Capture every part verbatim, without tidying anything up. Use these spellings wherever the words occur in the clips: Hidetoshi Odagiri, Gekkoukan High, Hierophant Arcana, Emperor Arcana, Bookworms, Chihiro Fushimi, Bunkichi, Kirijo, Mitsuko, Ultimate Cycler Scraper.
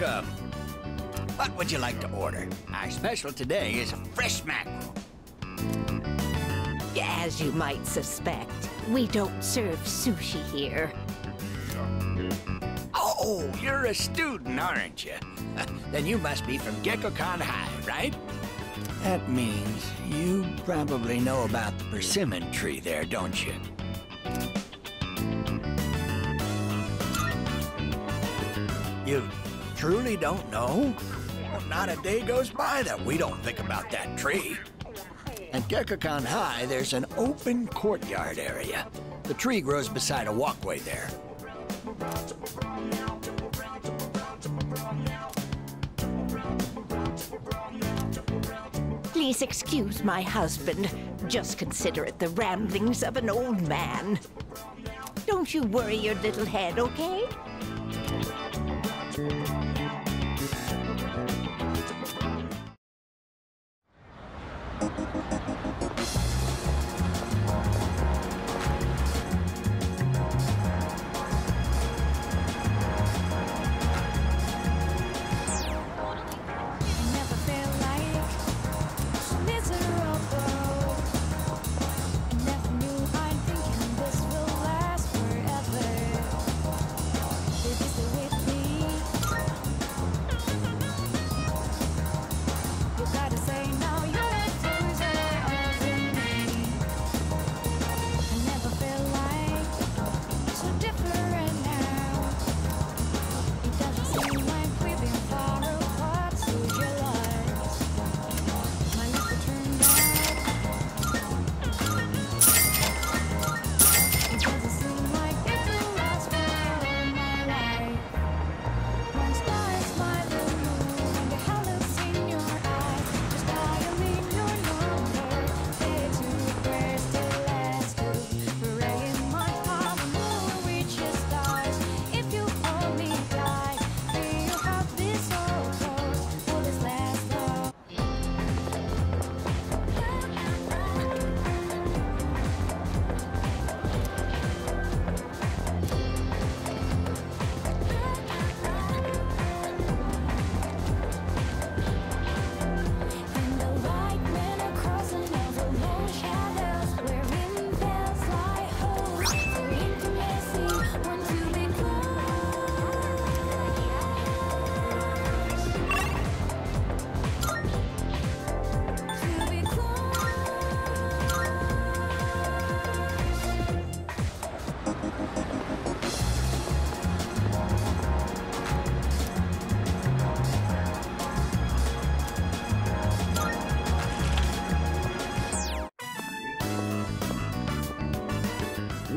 welcome. What would you like to order? Our special today is fresh mackerel. As you might suspect, we don't serve sushi here. Oh, you're a student, aren't you? Then you must be from Gekkoukan High, right? That means you probably know about the persimmon tree there, don't you? You truly don't know? Well, not a day goes by that we don't think about that tree. At Gekkoukan High, there's an open courtyard area. The tree grows beside a walkway there. Please excuse my husband. Just consider it the ramblings of an old man. Don't you worry your little head, okay?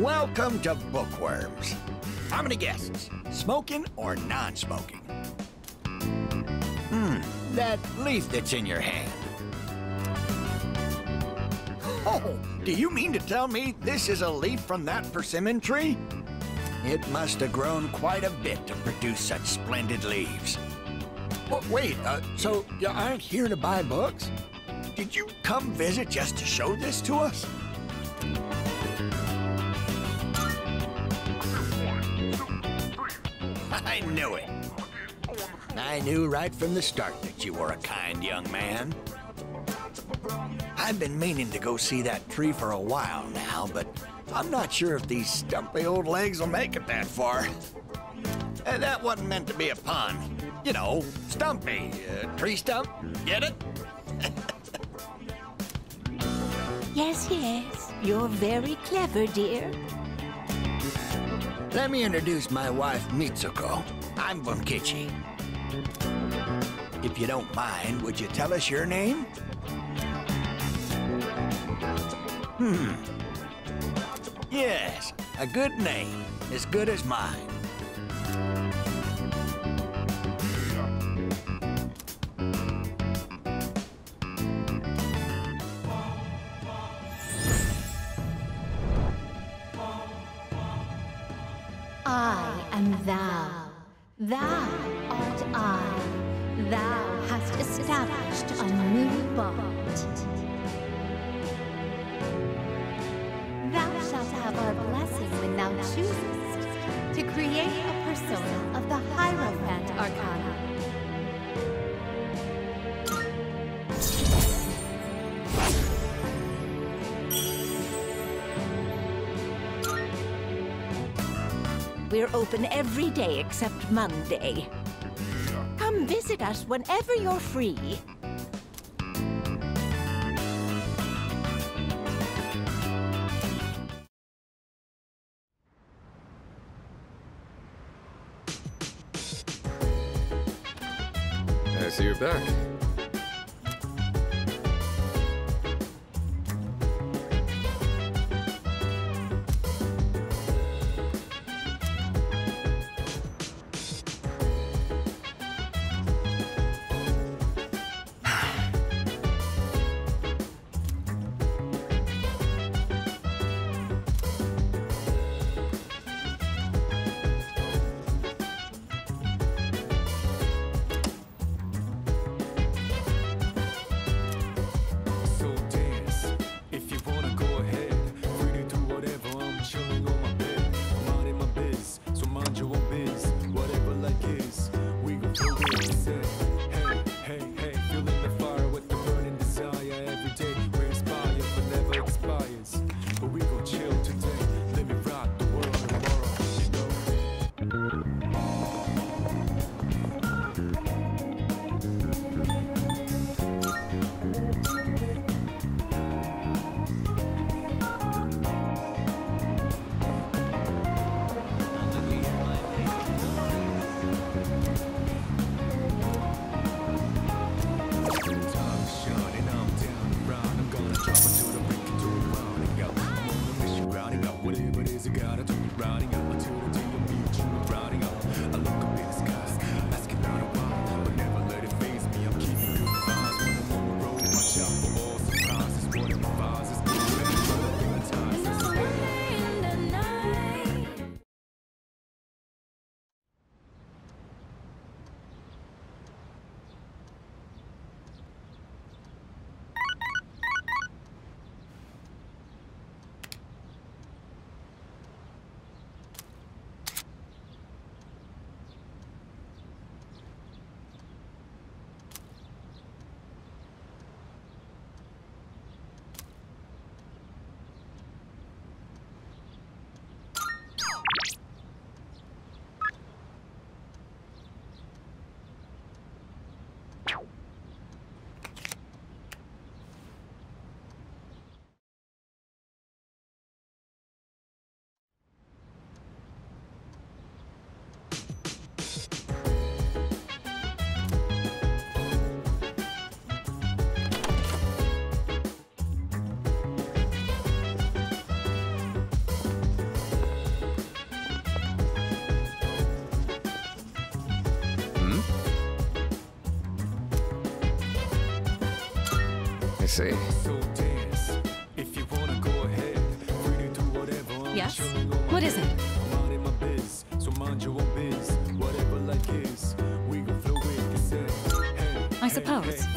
Welcome to Bookworms. How many guests? Smoking or non-smoking? Hmm, that leaf that's in your hand. Oh, do you mean to tell me this is a leaf from that persimmon tree? It must have grown quite a bit to produce such splendid leaves. Well, wait, uh, so you aren't here to buy books? Did you come visit just to show this to us? I knew it. I knew right from the start that you were a kind young man. I've been meaning to go see that tree for a while now, but I'm not sure if these stumpy old legs will make it that far. And that wasn't meant to be a pun. You know, stumpy, uh, tree stump, get it? Yes, yes, you're very clever, dear. Let me introduce my wife, Mitsuko. I'm Bunkichi. If you don't mind, would you tell us your name? Hmm. Yes, a good name, as good as mine. I am thou, thou art I, thou hast established a new bond. Thou shalt have our blessing when thou choosest to create a persona of the Hierophant Arcana. we're open every day except Monday. Come visit us whenever you're free. I see you're back. See. Yes? What is it? I suppose.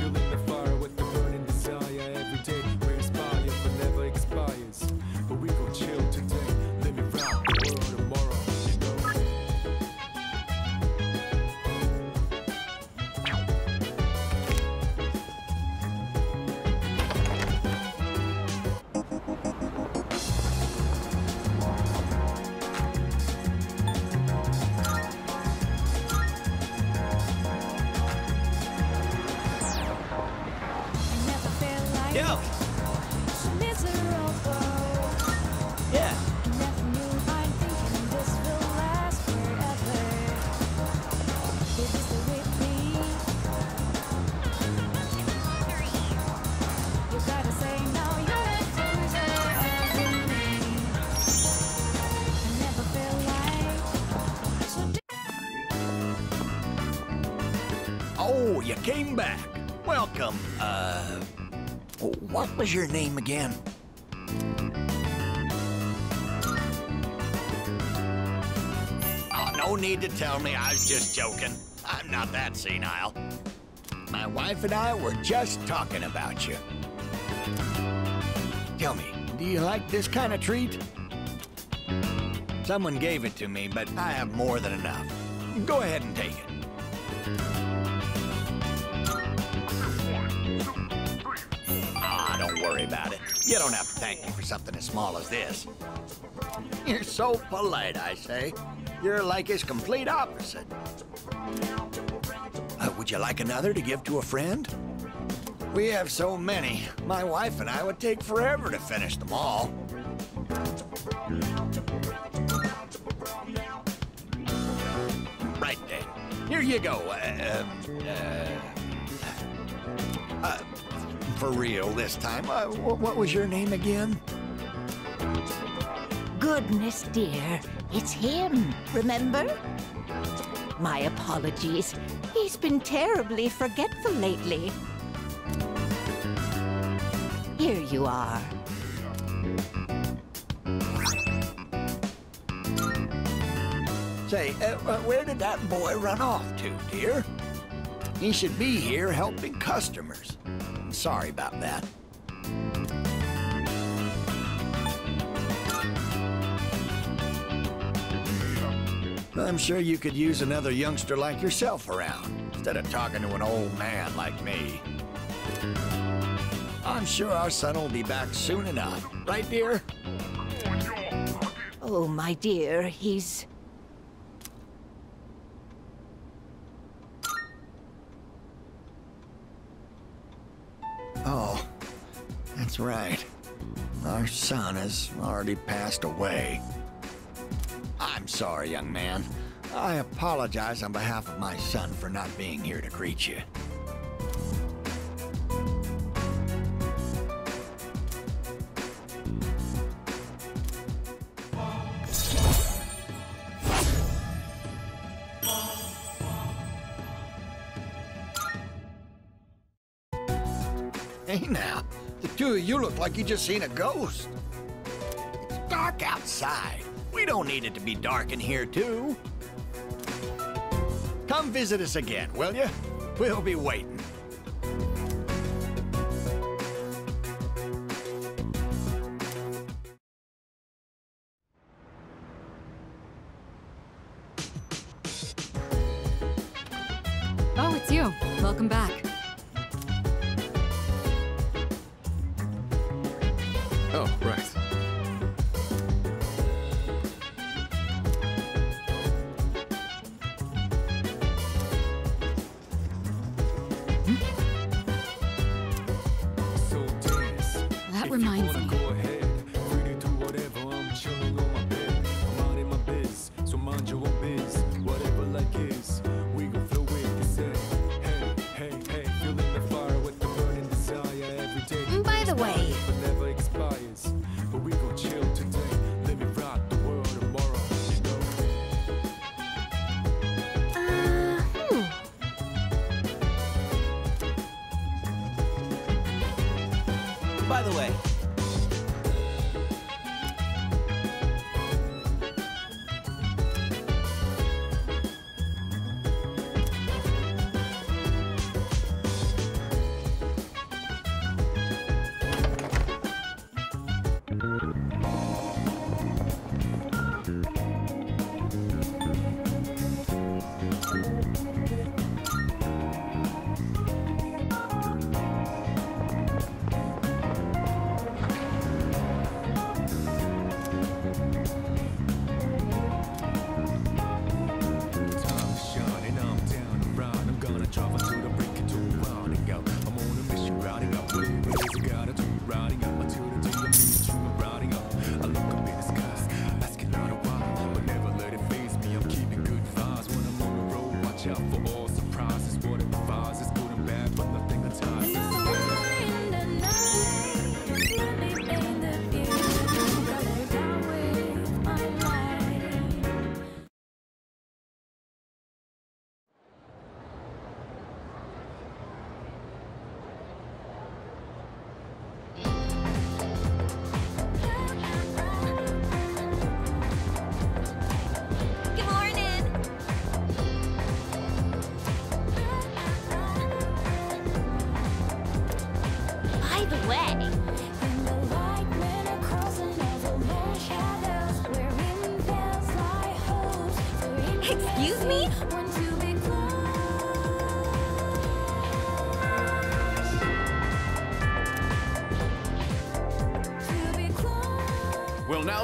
Came back. Welcome. Uh, what was your name again? Oh, no need to tell me. I was just joking. I'm not that senile. My wife and I were just talking about you. Tell me, do you like this kind of treat? Someone gave it to me, but I have more than enough. Go ahead and take it. About it. You don't have to thank me for something as small as this. You're so polite, I say. You're like his complete opposite. Uh, would you like another to give to a friend? We have so many. My wife and I would take forever to finish them all. Right then. Here you go. Uh, uh, uh, for real this time. Uh, what was your name again? Goodness, dear. It's him, remember? My apologies. He's been terribly forgetful lately. Here you are. Say, uh, uh, where did that boy run off to, dear? He should be here helping customers. I'm sorry about that. I'm sure you could use another youngster like yourself around, instead of talking to an old man like me. I'm sure our son will be back soon enough. Right, dear? Oh, my dear, he's... Oh, that's right. Our son has already passed away. I'm sorry, young man. I apologize on behalf of my son for not being here to greet you. Hey now, the two of you look like you just seen a ghost. It's dark outside. We don't need it to be dark in here, too. Come visit us again, will you? We'll be waiting. Oh, it's you. Welcome back. Oh, right.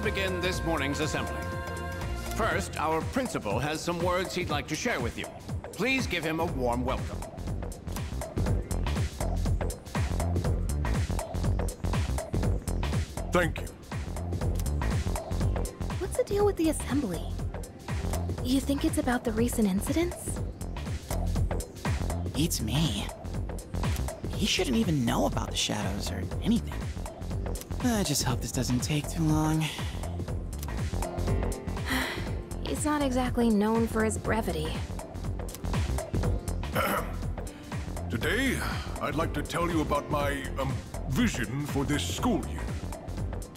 Begin this morning's assembly. First, our principal has some words he'd like to share with you. Please give him a warm welcome. Thank you. What's the deal with the assembly? You think it's about the recent incidents? It's me. He shouldn't even know about the shadows or anything. I just hope this doesn't take too long. He's not exactly known for his brevity. Today, I'd like to tell you about my um, vision for this school year.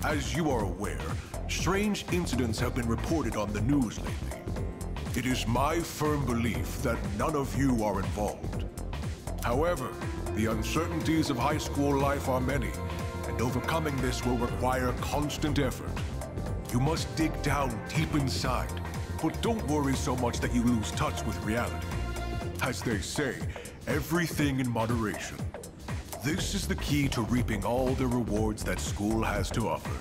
As you are aware, strange incidents have been reported on the news lately. It is my firm belief that none of you are involved. However, the uncertainties of high school life are many, and overcoming this will require constant effort. You must dig down deep inside, but don't worry so much that you lose touch with reality. As they say, everything in moderation. This is the key to reaping all the rewards that school has to offer.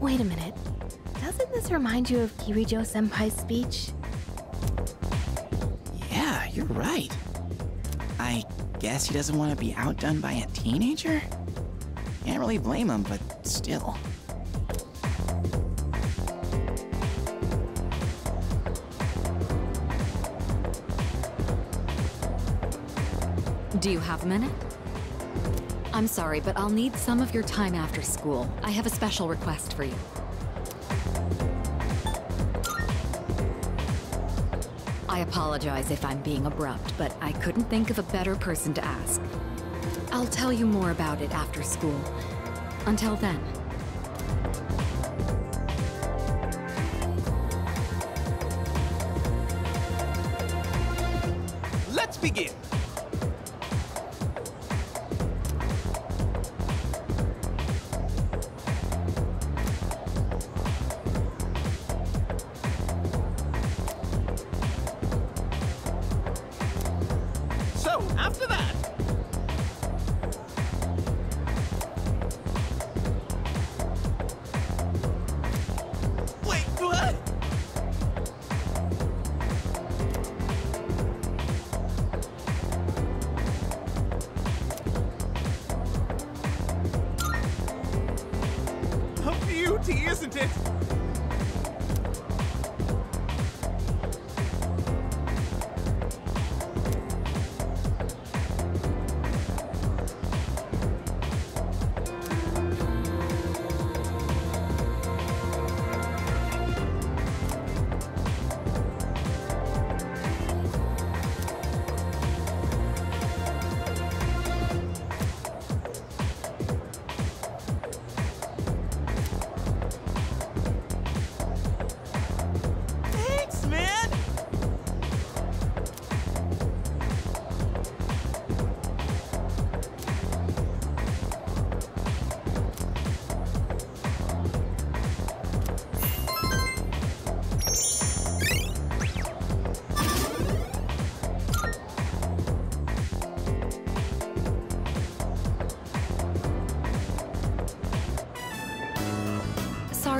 Wait a minute. Doesn't this remind you of Kirijo-senpai's speech? Yeah, you're right. I guess he doesn't want to be outdone by a teenager? Can't really blame him, but still. Do you have a minute? I'm sorry, but I'll need some of your time after school. I have a special request for you. I apologize if I'm being abrupt, but I couldn't think of a better person to ask. I'll tell you more about it after school. Until then. Let's begin.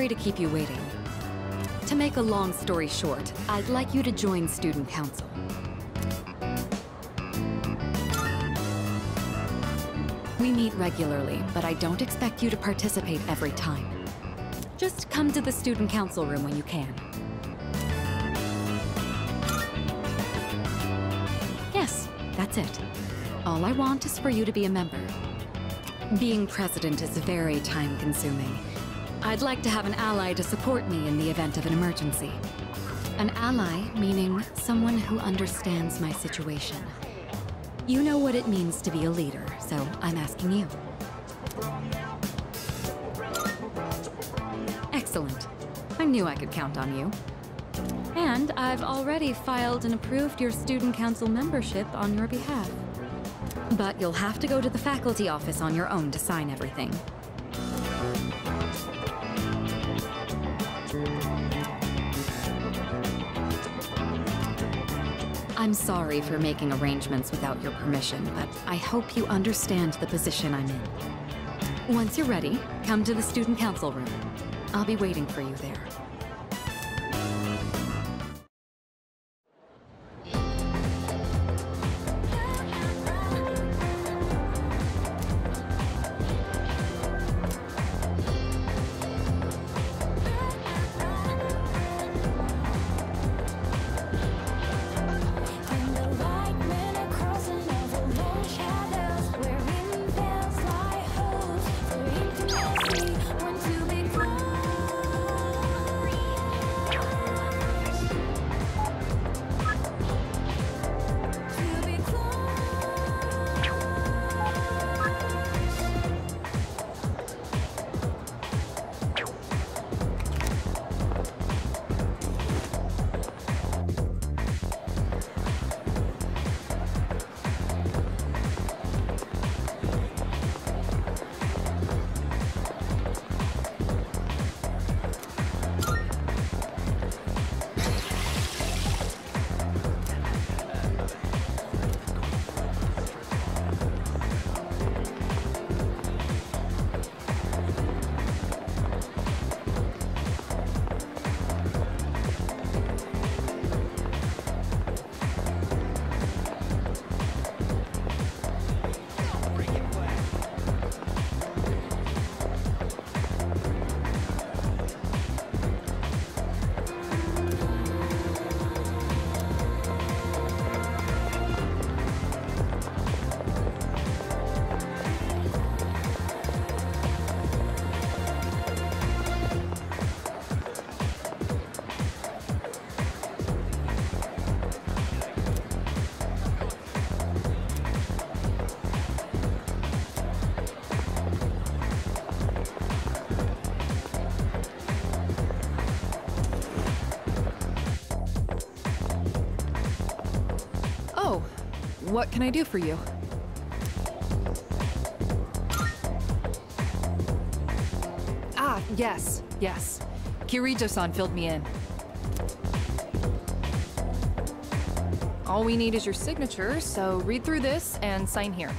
To keep you waiting. To make a long story short, I'd like you to join Student Council. We meet regularly, but I don't expect you to participate every time. Just come to the Student Council room when you can. Yes, that's it. All I want is for you to be a member. Being president is very time-consuming. I'd like to have an ally to support me in the event of an emergency. An ally, meaning someone who understands my situation. You know what it means to be a leader, so I'm asking you. Excellent. I knew I could count on you. And I've already filed and approved your student council membership on your behalf. But you'll have to go to the faculty office on your own to sign everything. I'm sorry for making arrangements without your permission, but I hope you understand the position I'm in. Once you're ready, come to the student council room. I'll be waiting for you there. What can I do for you? Ah, yes, yes. Kirijo-san filled me in. All we need is your signature, so read through this and sign here.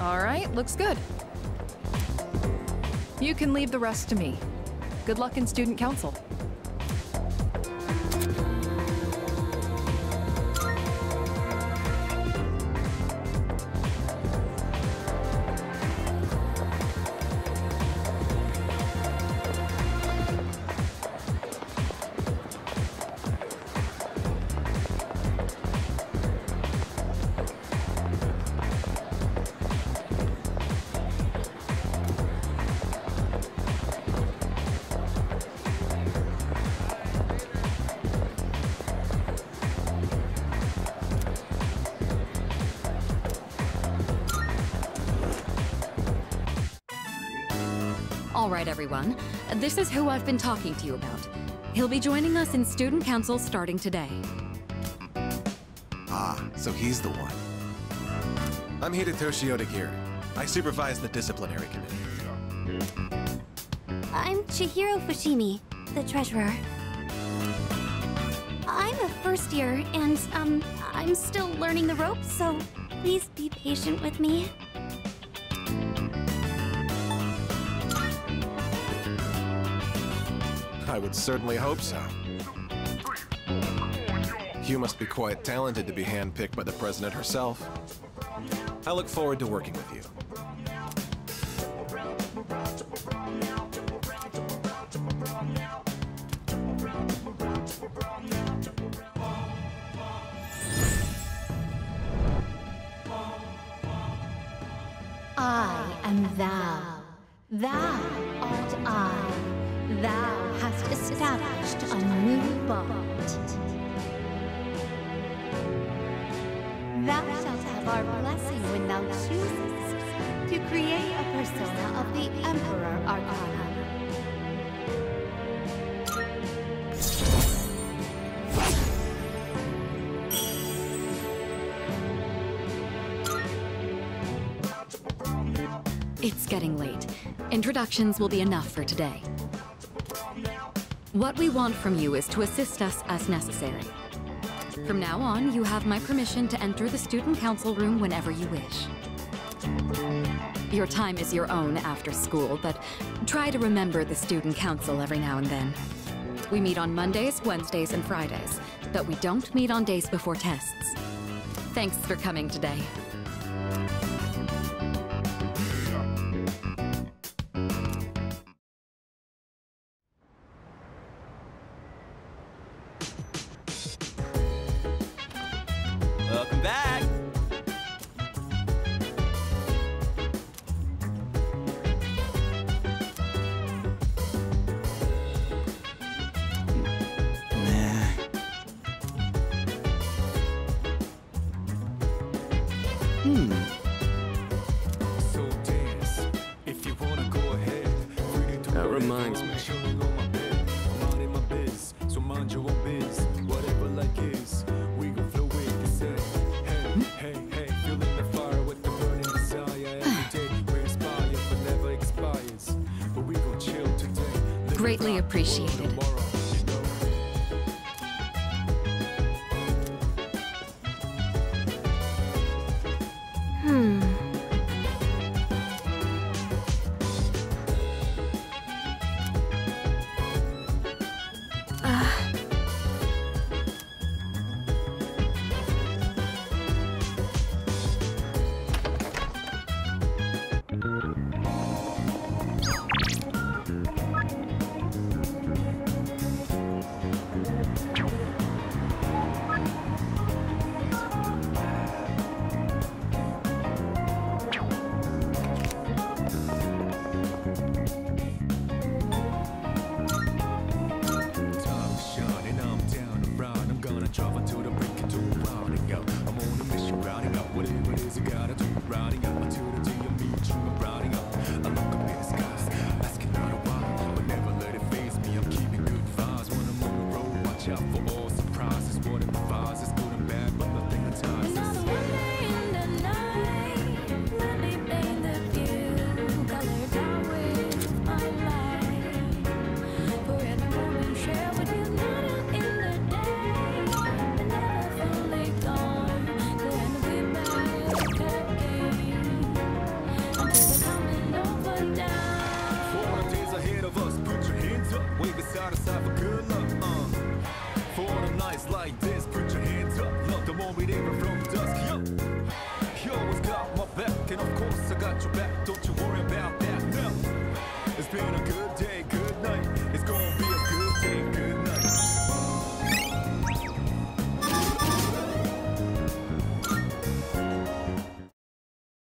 All right, looks good. You can leave the rest to me. Good luck in student council. Alright everyone, this is who I've been talking to you about. He'll be joining us in student council starting today. Ah, so he's the one. I'm Hidetoshi Odagiri. I supervise the disciplinary committee. I'm Chihiro Fushimi, the treasurer. I'm a first year and, um, I'm still learning the ropes, so please be patient with me. I would certainly hope so. You must be quite talented to be handpicked by the president herself. I look forward to working with you. I am thou. Thou art I. Thou hast established a new bond. Thou shalt have our blessing when thou choosest to create a persona of the Emperor Arcana. It's getting late. Introductions will be enough for today. What we want from you is to assist us as necessary. From now on, you have my permission to enter the student council room whenever you wish. Your time is your own after school, but try to remember the student council every now and then. We meet on Mondays, Wednesdays, and Fridays, but we don't meet on days before tests. Thanks for coming today. Greatly appreciated. Hmm. Uh. Like this, put your hands up, love the moment they were from.